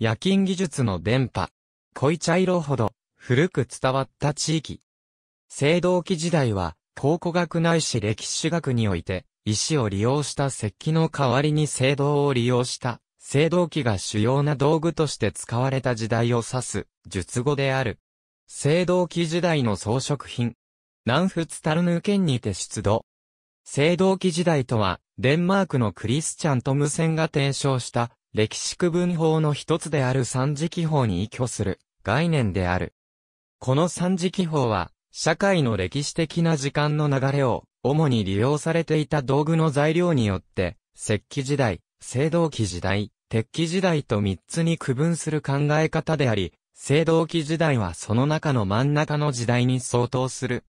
冶金技術の伝播。濃い茶色ほど古く伝わった地域。青銅器時代は考古学ないし歴史学において石を利用した石器の代わりに青銅を利用した青銅器が主要な道具として使われた時代を指す述語である。青銅器時代の装飾品。南仏タルヌー県にて出土。青銅器時代とは、デンマークのクリスチャン・トムセンが提唱した、歴史区分法の一つである三次記法に依拠する概念である。この三次記法は、社会の歴史的な時間の流れを、主に利用されていた道具の材料によって、石器時代、青銅器時代、鉄器時代と三つに区分する考え方であり、青銅器時代はその中の真ん中の時代に相当する。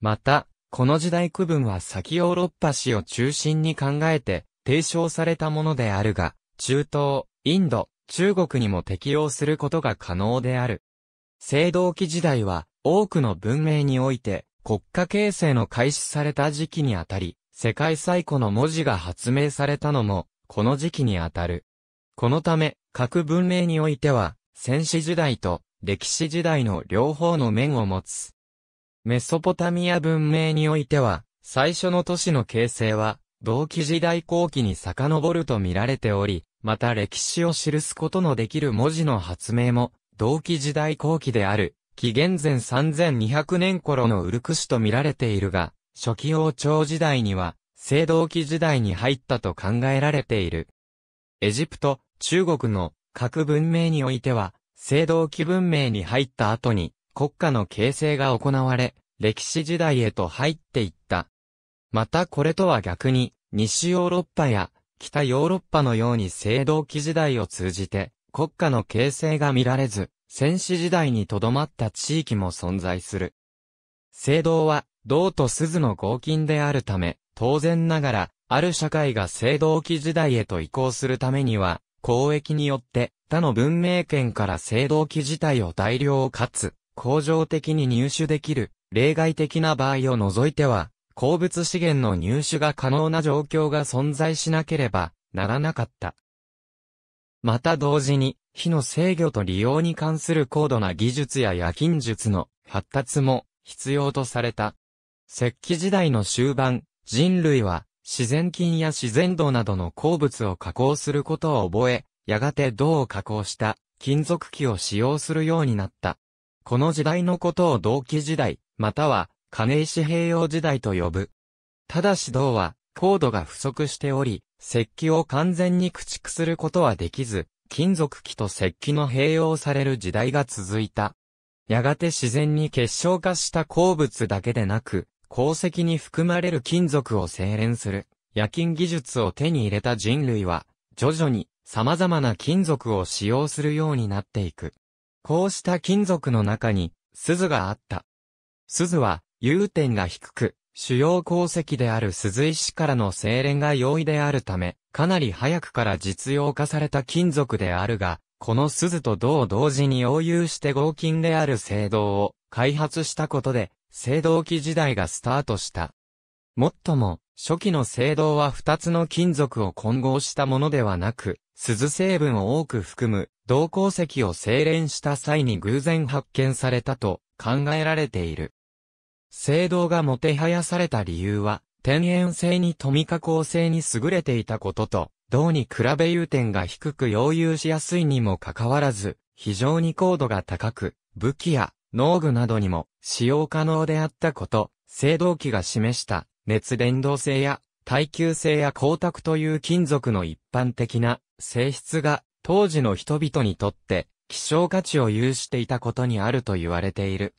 また、この時代区分は先ヨーロッパ史を中心に考えて提唱されたものであるが、中東、インド、中国にも適用することが可能である。青銅器時代は多くの文明において国家形成の開始された時期にあたり、世界最古の文字が発明されたのもこの時期にあたる。このため、各文明においては先史時代と歴史時代の両方の面を持つ。メソポタミア文明においては、最初の都市の形成は、銅器時代後期に遡ると見られており、また歴史を記すことのできる文字の発明も、銅器時代後期である、紀元前3200年頃のウルクシュと見られているが、初期王朝時代には、青銅器時代に入ったと考えられている。エジプト、中国の各文明においては、青銅器文明に入った後に、国家の形成が行われ、歴史時代へと入っていった。またこれとは逆に、西ヨーロッパや北ヨーロッパのように青銅器時代を通じて、国家の形成が見られず、先史時代に留まった地域も存在する。青銅は、銅と錫の合金であるため、当然ながら、ある社会が青銅器時代へと移行するためには、交易によって、他の文明圏から青銅器自体を大量かつ、恒常的に入手できる、例外的な場合を除いては、鉱物資源の入手が可能な状況が存在しなければならなかった。また同時に、火の制御と利用に関する高度な技術や冶金術の発達も必要とされた。石器時代の終盤、人類は自然金や自然銅などの鉱物を加工することを覚え、やがて銅を加工した金属器を使用するようになった。この時代のことを銅器時代、または金石併用時代と呼ぶ。ただし銅は、硬度が不足しており、石器を完全に駆逐することはできず、金属器と石器の併用される時代が続いた。やがて自然に結晶化した鉱物だけでなく、鉱石に含まれる金属を精錬する、冶金技術を手に入れた人類は、徐々に様々な金属を使用するようになっていく。こうした金属の中に、錫があった。錫は、融点が低く、主要鉱石である錫石からの精錬が容易であるため、かなり早くから実用化された金属であるが、この錫と銅を同時に応用して合金である青銅を開発したことで、青銅器時代がスタートした。もっとも、初期の青銅は二つの金属を混合したものではなく、錫成分を多く含む銅鉱石を精錬した際に偶然発見されたと考えられている。青銅がもてはやされた理由は、天然性に富み加工性に優れていたことと、銅に比べ融点が低く溶融しやすいにもかかわらず、非常に硬度が高く、武器や農具などにも使用可能であったこと、青銅器が示した熱伝導性や耐久性や光沢という金属の一般的な性質が当時の人々にとって希少価値を有していたことにあると言われている。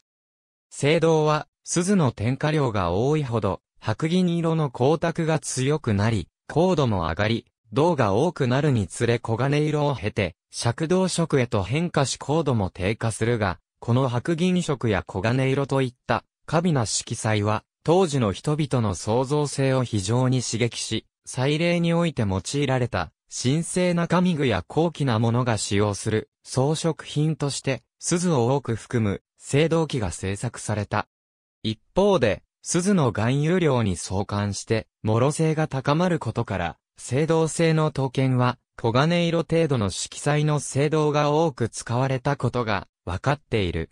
青銅は錫の添加量が多いほど白銀色の光沢が強くなり、硬度も上がり、銅が多くなるにつれ黄金色を経て赤銅色へと変化し硬度も低下するが、この白銀色や黄金色といった華美な色彩は、当時の人々の創造性を非常に刺激し、祭礼において用いられた、神聖な神具や高貴なものが使用する装飾品として、錫を多く含む青銅器が製作された。一方で、錫の含有量に相関して、脆性が高まることから、青銅製の刀剣は、黄金色程度の色彩の青銅が多く使われたことが分かっている。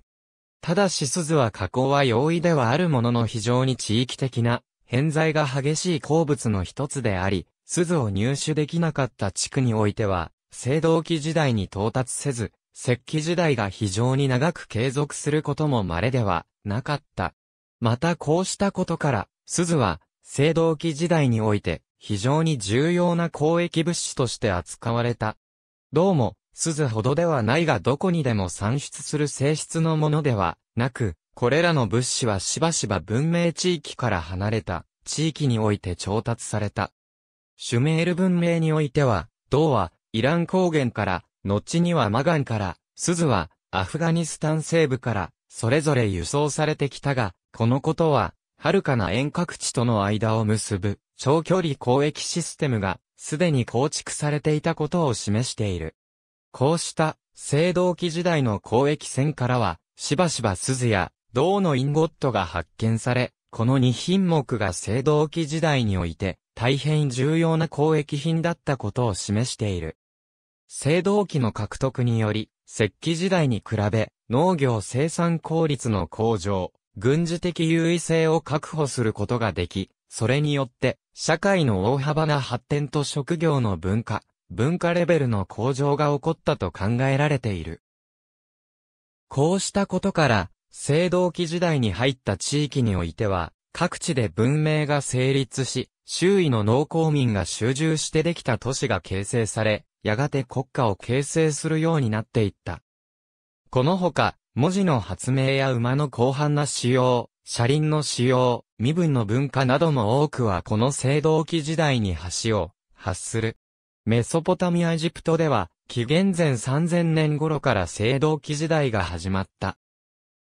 ただし錫は加工は容易ではあるものの非常に地域的な偏在が激しい鉱物の一つであり、錫を入手できなかった地区においては、青銅器時代に到達せず、石器時代が非常に長く継続することも稀ではなかった。またこうしたことから、錫は青銅器時代において非常に重要な交易物資として扱われた。どうも、錫ほどではないがどこにでも産出する性質のものではなく、これらの物資はしばしば文明地域から離れた地域において調達された。シュメール文明においては、銅はイラン高原から、後にはマガンから、錫はアフガニスタン西部から、それぞれ輸送されてきたが、このことは、遥かな遠隔地との間を結ぶ、長距離交易システムが、すでに構築されていたことを示している。こうした、青銅器時代の交易船からは、しばしば錫や、銅のインゴットが発見され、この2品目が青銅器時代において、大変重要な交易品だったことを示している。青銅器の獲得により、石器時代に比べ、農業生産効率の向上、軍事的優位性を確保することができ、それによって、社会の大幅な発展と職業の文化レベルの向上が起こったと考えられている。こうしたことから、青銅器時代に入った地域においては、各地で文明が成立し、周囲の農耕民が集中してできた都市が形成され、やがて国家を形成するようになっていった。このほか、文字の発明や馬の広範な使用、車輪の使用、身分の文化なども多くはこの青銅器時代に橋を発する。メソポタミア・エジプトでは、紀元前3000年頃から青銅器時代が始まった。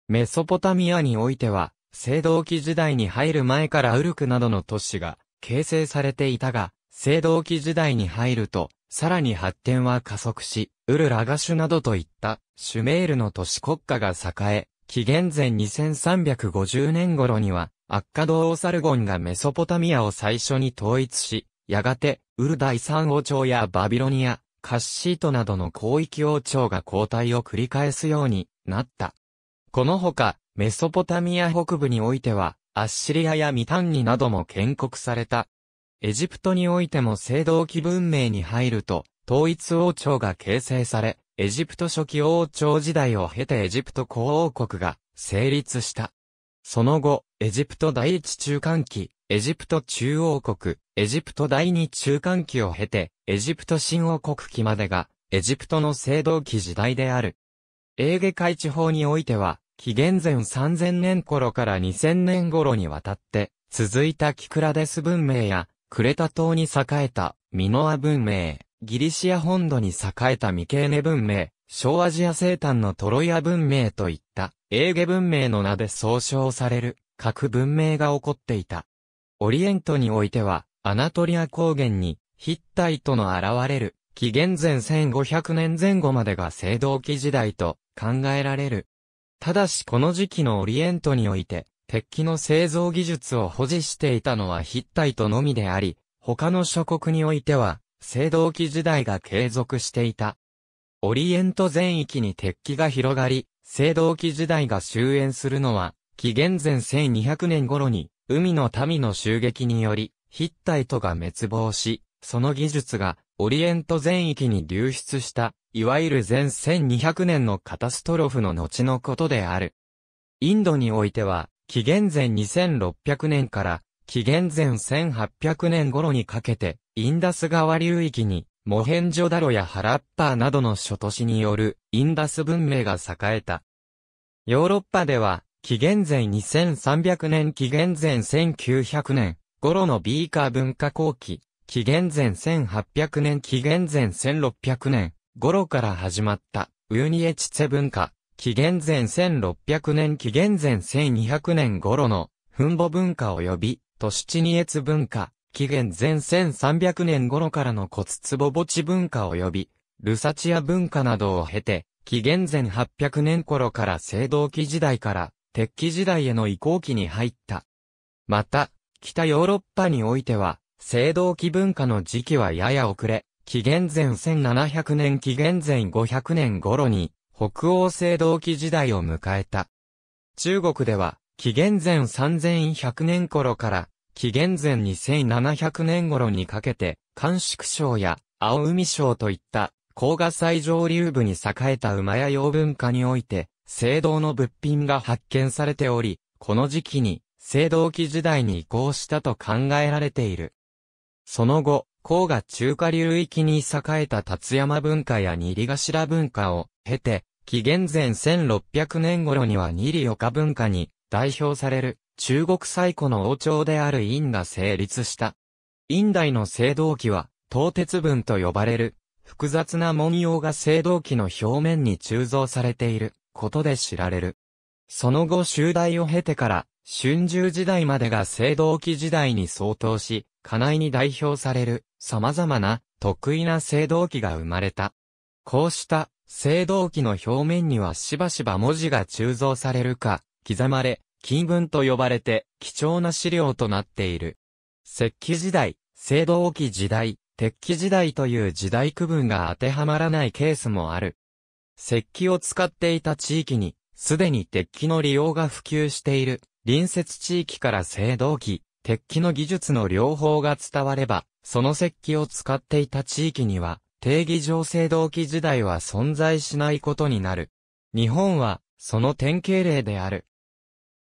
メソポタミアにおいては、青銅器時代に入る前からウルクなどの都市が形成されていたが、青銅器時代に入ると、さらに発展は加速し、ウル・ラガシュなどといったシュメールの都市国家が栄え、紀元前2350年頃には、アッカド・オーサルゴンがメソポタミアを最初に統一し、やがて、ウル第三王朝やバビロニア、カッシートなどの広域王朝が交代を繰り返すようになった。このほか、メソポタミア北部においては、アッシリアやミタンニなども建国された。エジプトにおいても青銅器文明に入ると、統一王朝が形成され、エジプト初期王朝時代を経てエジプト古王国が成立した。その後、エジプト第一中間期、エジプト中央国、エジプト第二中間期を経て、エジプト新王国期までが、エジプトの青銅器時代である。エーゲ海地方においては、紀元前3000年頃から2000年頃にわたって、続いたキクラデス文明や、クレタ島に栄えたミノア文明、ギリシア本土に栄えたミケーネ文明、小アジア西端のトロイア文明といったエーゲ文明の名で総称される各文明が起こっていた。オリエントにおいてはアナトリア高原にヒッタイトの現れる紀元前1500年前後までが青銅器時代と考えられる。ただしこの時期のオリエントにおいて、鉄器の製造技術を保持していたのはヒッタイトのみであり、他の諸国においては、青銅器時代が継続していた。オリエント全域に鉄器が広がり、青銅器時代が終焉するのは、紀元前1200年頃に、海の民の襲撃により、ヒッタイトが滅亡し、その技術が、オリエント全域に流出した、いわゆる前1200年のカタストロフの後のことである。インドにおいては、紀元前2600年から紀元前1800年頃にかけてインダス川流域にモヘンジョダロやハラッパーなどの諸都市によるインダス文明が栄えた。ヨーロッパでは紀元前2300年紀元前1900年頃のビーカー文化後期、紀元前1800年紀元前1600年頃から始まったウーニエチツェ文化。紀元前1600年紀元前1200年頃のフンボ文化及びトシチニエツ文化、紀元前1300年頃からのコツツボボチ文化及びルサチア文化などを経て、紀元前800年頃から青銅器時代から鉄器時代への移行期に入った。また、北ヨーロッパにおいては、青銅器文化の時期はやや遅れ、紀元前1700年紀元前500年頃に、北欧青銅器時代を迎えた。中国では、紀元前3100年頃から、紀元前2700年頃にかけて、甘粛省や青海省といった、黄河最上流部に栄えた馬や洋文化において、青銅の物品が発見されており、この時期に、青銅器時代に移行したと考えられている。その後、黄河中下流域に栄えた龍山文化や二里頭文化を経て、紀元前1600年頃には二里岡文化に代表される中国最古の王朝である殷が成立した。殷代の青銅器は、東鉄文と呼ばれる複雑な文様が青銅器の表面に鋳造されていることで知られる。その後周代を経てから、春秋時代までが青銅器時代に相当し、家内に代表される様々な特異な青銅器が生まれた。こうした青銅器の表面にはしばしば文字が鋳造されるか刻まれ、金文と呼ばれて貴重な資料となっている。石器時代、青銅器時代、鉄器時代という時代区分が当てはまらないケースもある。石器を使っていた地域にすでに鉄器の利用が普及している隣接地域から青銅器、鉄器の技術の両方が伝われば、その石器を使っていた地域には、定義上青銅器時代は存在しないことになる。日本は、その典型例である。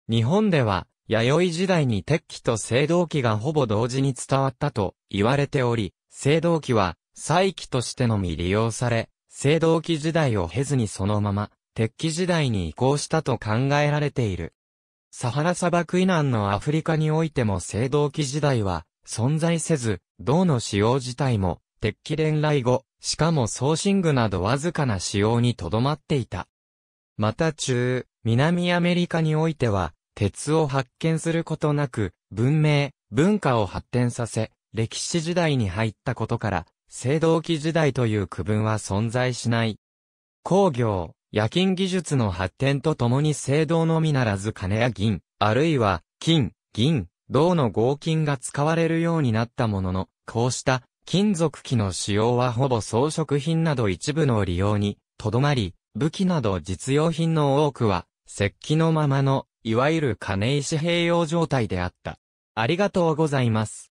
日本では、弥生時代に鉄器と青銅器がほぼ同時に伝わったと言われており、青銅器は、祭器としてのみ利用され、青銅器時代を経ずにそのまま、鉄器時代に移行したと考えられている。サハラ砂漠以南のアフリカにおいても青銅器時代は存在せず、銅の使用自体も鉄器伝来後、しかも装身具などわずかな使用にとどまっていた。また南アメリカにおいては、鉄を発見することなく、文明、文化を発展させ、歴史時代に入ったことから、青銅器時代という区分は存在しない。工業、冶金技術の発展とともに青銅のみならず金や銀、あるいは金、銀、銅の合金が使われるようになったものの、こうした金属器の使用はほぼ装飾品など一部の利用にとどまり、武器など実用品の多くは石器のままの、いわゆる金石併用状態であった。ありがとうございます。